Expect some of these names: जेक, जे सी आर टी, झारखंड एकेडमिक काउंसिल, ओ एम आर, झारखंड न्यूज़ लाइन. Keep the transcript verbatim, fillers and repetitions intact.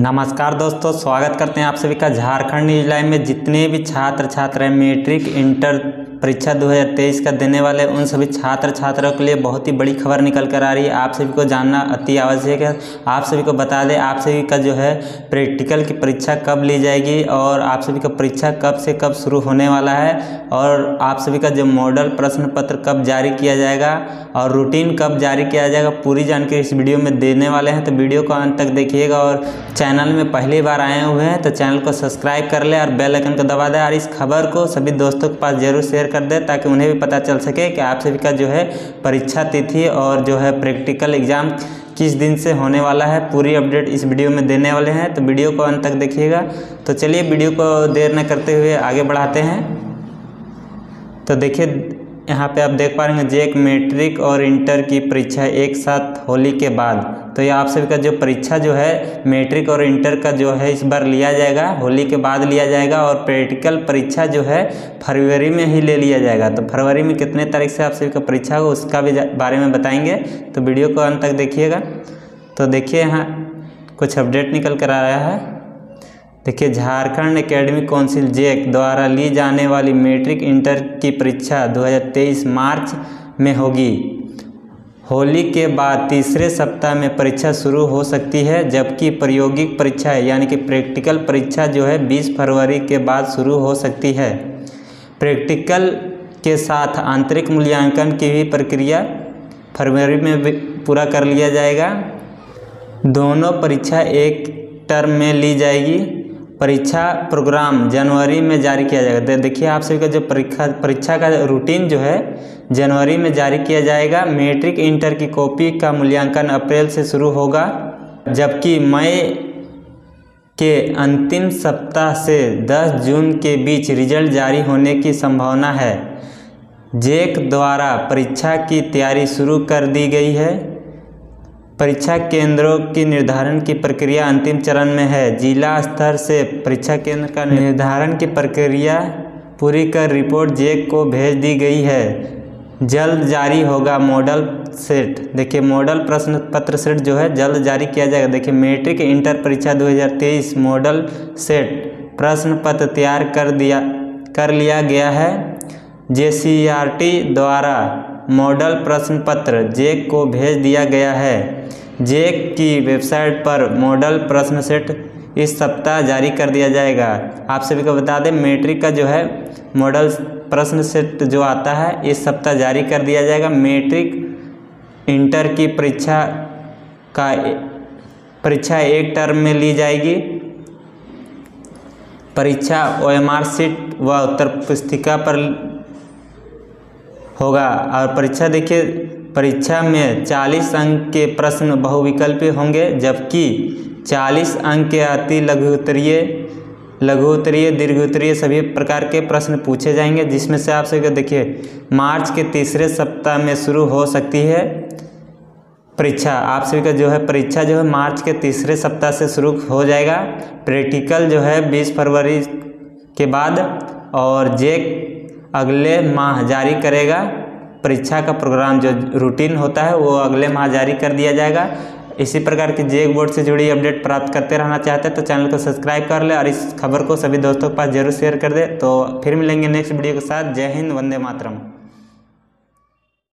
नमस्कार दोस्तों, स्वागत करते हैं आप सभी का झारखंड न्यूज़ लाइन में। जितने भी छात्र छात्राएं मैट्रिक इंटर परीक्षा दो हज़ार तेईस का देने वाले उन सभी छात्र छात्राओं के लिए बहुत ही बड़ी खबर निकल कर आ रही है। आप सभी को जानना अति आवश्यक है। आप सभी को बता दें, आप सभी का जो है प्रैक्टिकल की परीक्षा कब ली जाएगी और आप सभी का परीक्षा कब से कब शुरू होने वाला है और आप सभी का जो मॉडल प्रश्न पत्र कब जारी किया जाएगा और रूटीन कब जारी किया जाएगा, पूरी जानकारी इस वीडियो में देने वाले हैं। तो वीडियो को अंत तक देखिएगा और चैनल में पहली बार आए हुए हैं तो चैनल को सब्सक्राइब कर लें और बेल आइकन को दबा दें और इस खबर को सभी दोस्तों के पास जरूर शेयर कर दें ताकि उन्हें भी पता चल सके कि आप सभी का जो है परीक्षा तिथि और जो है प्रैक्टिकल एग्जाम किस दिन से होने वाला है, पूरी अपडेट इस वीडियो में देने वाले हैं। तो वीडियो को अंत तक देखिएगा। तो चलिए वीडियो को देर न करते हुए आगे बढ़ाते हैं। तो देखिए यहाँ पे आप देख पा रहे हैं जेक मैट्रिक और इंटर की परीक्षा एक साथ होली के बाद। तो ये आप सभी का जो परीक्षा जो है मैट्रिक और इंटर का जो है इस बार लिया जाएगा, होली के बाद लिया जाएगा और प्रैक्टिकल परीक्षा जो है फरवरी में ही ले लिया जाएगा। तो फरवरी में कितने तारीख से आप सभी का परीक्षा हो उसका भी बारे में बताएंगे, तो वीडियो को अंत तक देखिएगा। तो देखिए यहाँ कुछ अपडेट निकल कर आ रहा है। देखिए, झारखंड एकेडमिक काउंसिल जेक द्वारा ली जाने वाली मैट्रिक इंटर की परीक्षा दो हज़ार तेईस मार्च में होगी। होली के बाद तीसरे सप्ताह में परीक्षा शुरू हो सकती है, जबकि प्रायोगिक परीक्षा यानी कि प्रैक्टिकल परीक्षा जो है बीस फरवरी के बाद शुरू हो सकती है। प्रैक्टिकल के साथ आंतरिक मूल्यांकन की भी प्रक्रिया फरवरी में पूरा कर लिया जाएगा। दोनों परीक्षा एक टर्म में ली जाएगी। परीक्षा प्रोग्राम जनवरी में जारी किया जाएगा। देखिए, आप सभी का जो परीक्षा परीक्षा का रूटीन जो है जनवरी में जारी किया जाएगा। मैट्रिक इंटर की कॉपी का मूल्यांकन अप्रैल से शुरू होगा, जबकि मई के अंतिम सप्ताह से दस जून के बीच रिजल्ट जारी होने की संभावना है। जेक द्वारा परीक्षा की तैयारी शुरू कर दी गई है। परीक्षा केंद्रों की निर्धारण की प्रक्रिया अंतिम चरण में है। जिला स्तर से परीक्षा केंद्र का निर्धारण की प्रक्रिया पूरी कर रिपोर्ट जेक को भेज दी गई है। जल्द जारी होगा मॉडल सेट। देखिए, मॉडल प्रश्न पत्र सेट जो है जल्द जारी किया जाएगा। देखिए, मैट्रिक इंटर परीक्षा दो हज़ार तेईस मॉडल सेट प्रश्न पत्र तैयार कर दिया कर लिया गया है। जे सी आर टी द्वारा मॉडल प्रश्न पत्र जेक को भेज दिया गया है। जेक की वेबसाइट पर मॉडल प्रश्न सेट इस सप्ताह जारी कर दिया जाएगा। आप सभी को बता दें, मैट्रिक का जो है मॉडल प्रश्न सेट जो आता है इस सप्ताह जारी कर दिया जाएगा। मैट्रिक इंटर की परीक्षा का परीक्षा एक टर्म में ली जाएगी। परीक्षा ओ एम आर सीट व उत्तर पुस्तिका पर होगा और परीक्षा देखिए परीक्षा में चालीस अंक के प्रश्न बहुविकल्पी होंगे, जबकि चालीस अंक के अति लघु उत्तरीय लघु उत्तरीय दीर्घ उत्तरीय सभी प्रकार के प्रश्न पूछे जाएंगे, जिसमें से आप सभी देखिए मार्च के तीसरे सप्ताह में शुरू हो सकती है परीक्षा। आप सभी का जो है परीक्षा जो है मार्च के तीसरे सप्ताह से शुरू हो जाएगा। प्रैक्टिकल जो है बीस फरवरी के बाद और जेक अगले माह जारी करेगा। परीक्षा का प्रोग्राम जो रूटीन होता है वो अगले माह जारी कर दिया जाएगा। इसी प्रकार की जेक बोर्ड से जुड़ी अपडेट प्राप्त करते रहना चाहते हैं तो चैनल को सब्सक्राइब कर ले और इस खबर को सभी दोस्तों के पास जरूर शेयर कर दे। तो फिर मिलेंगे नेक्स्ट वीडियो के साथ। जय हिंद, वंदे मातरम।